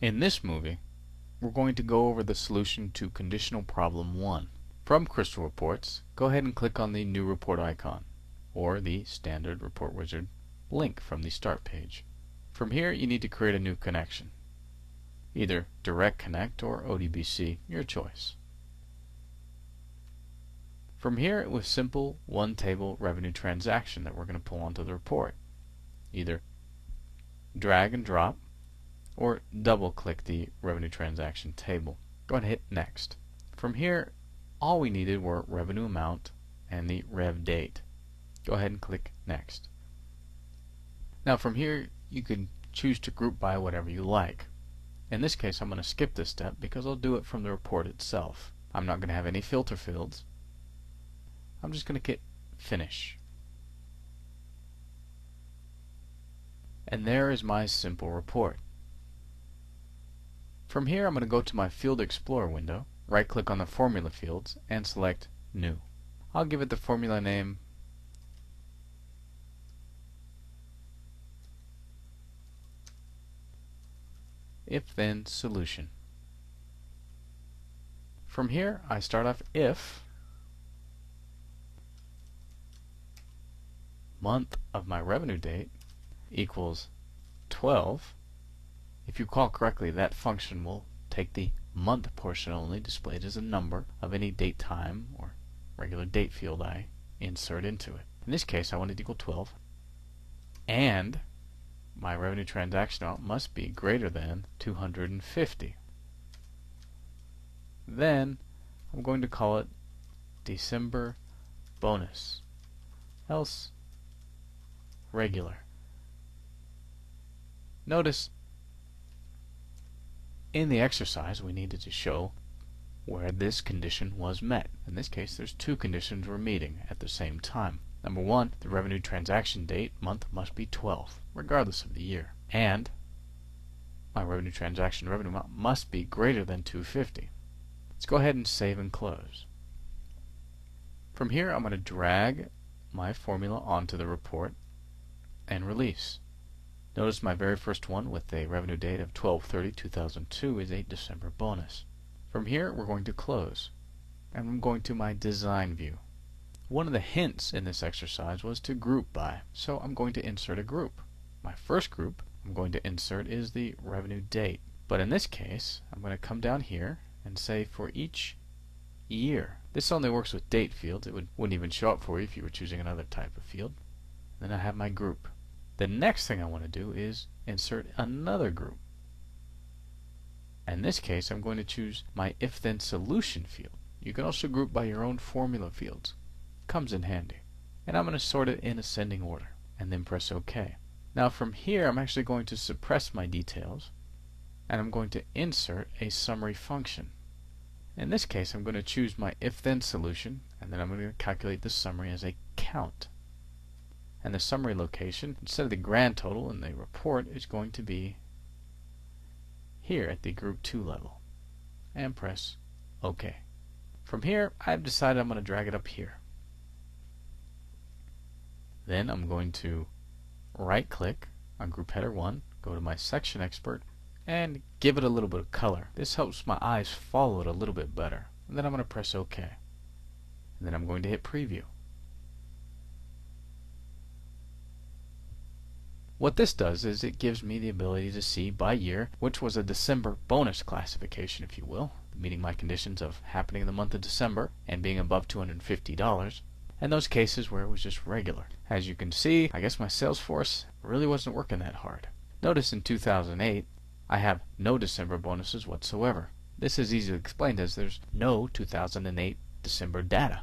In this movie, we're going to go over the solution to Conditional Problem 1. From Crystal Reports, go ahead and click on the New Report icon, or the Standard Report Wizard link from the Start page. From here, you need to create a new connection, either Direct Connect or ODBC, your choice. From here, it was simple one-table revenue transaction that we're going to pull onto the report. Either drag and drop, or double-click the revenue transaction table. Go ahead and hit Next. From here, all we needed were revenue amount and the rev date. Go ahead and click Next. Now from here, you can choose to group by whatever you like. In this case, I'm going to skip this step because I'll do it from the report itself. I'm not going to have any filter fields. I'm just going to hit Finish. And there is my simple report. From here, I'm going to go to my Field Explorer window, right-click on the formula fields, and select New. I'll give it the formula name If-Then Solution. From here, I start off if month of my revenue date equals 12. If you call correctly, that function will take the month portion only, displayed as a number, of any date time or regular date field I insert into it. In this case, I want it to equal 12, and my revenue transaction amount must be greater than 250. Then I'm going to call it December bonus, else regular. Notice in the exercise, we needed to show where this condition was met. In this case, there's two conditions we're meeting at the same time. Number one, the revenue transaction date month must be 12, regardless of the year. And my revenue transaction revenue amount must be greater than 250. Let's go ahead and save and close. From here, I'm going to drag my formula onto the report and release. Notice my very first one with a revenue date of 12/30/2002 is a December bonus. From here, we're going to close, and I'm going to my design view. One of the hints in this exercise was to group by, so I'm going to insert a group. My first group I'm going to insert is the revenue date, but in this case, I'm going to come down here and say for each year. This only works with date fields. It wouldn't even show up for you if you were choosing another type of field. Then I have my group. The next thing I want to do is insert another group. In this case, I'm going to choose my if-then solution field. You can also group by your own formula fields. It comes in handy. And I'm going to sort it in ascending order and then press OK. Now from here, I'm actually going to suppress my details, and I'm going to insert a summary function. In this case, I'm going to choose my if-then solution, and then I'm going to calculate the summary as a count. And the summary location, instead of the grand total in the report, is going to be here at the Group 2 level, and press OK. From here, I've decided I'm going to drag it up here. Then I'm going to right-click on Group Header 1, go to my Section Expert, and give it a little bit of color. This helps my eyes follow it a little bit better. And then I'm going to press OK. And then I'm going to hit Preview. What this does is it gives me the ability to see by year, which was a December bonus classification, if you will, meeting my conditions of happening in the month of December and being above $250, and those cases where it was just regular. As you can see, I guess my sales force really wasn't working that hard. Notice in 2008, I have no December bonuses whatsoever. This is easily explained as there's no 2008 December data.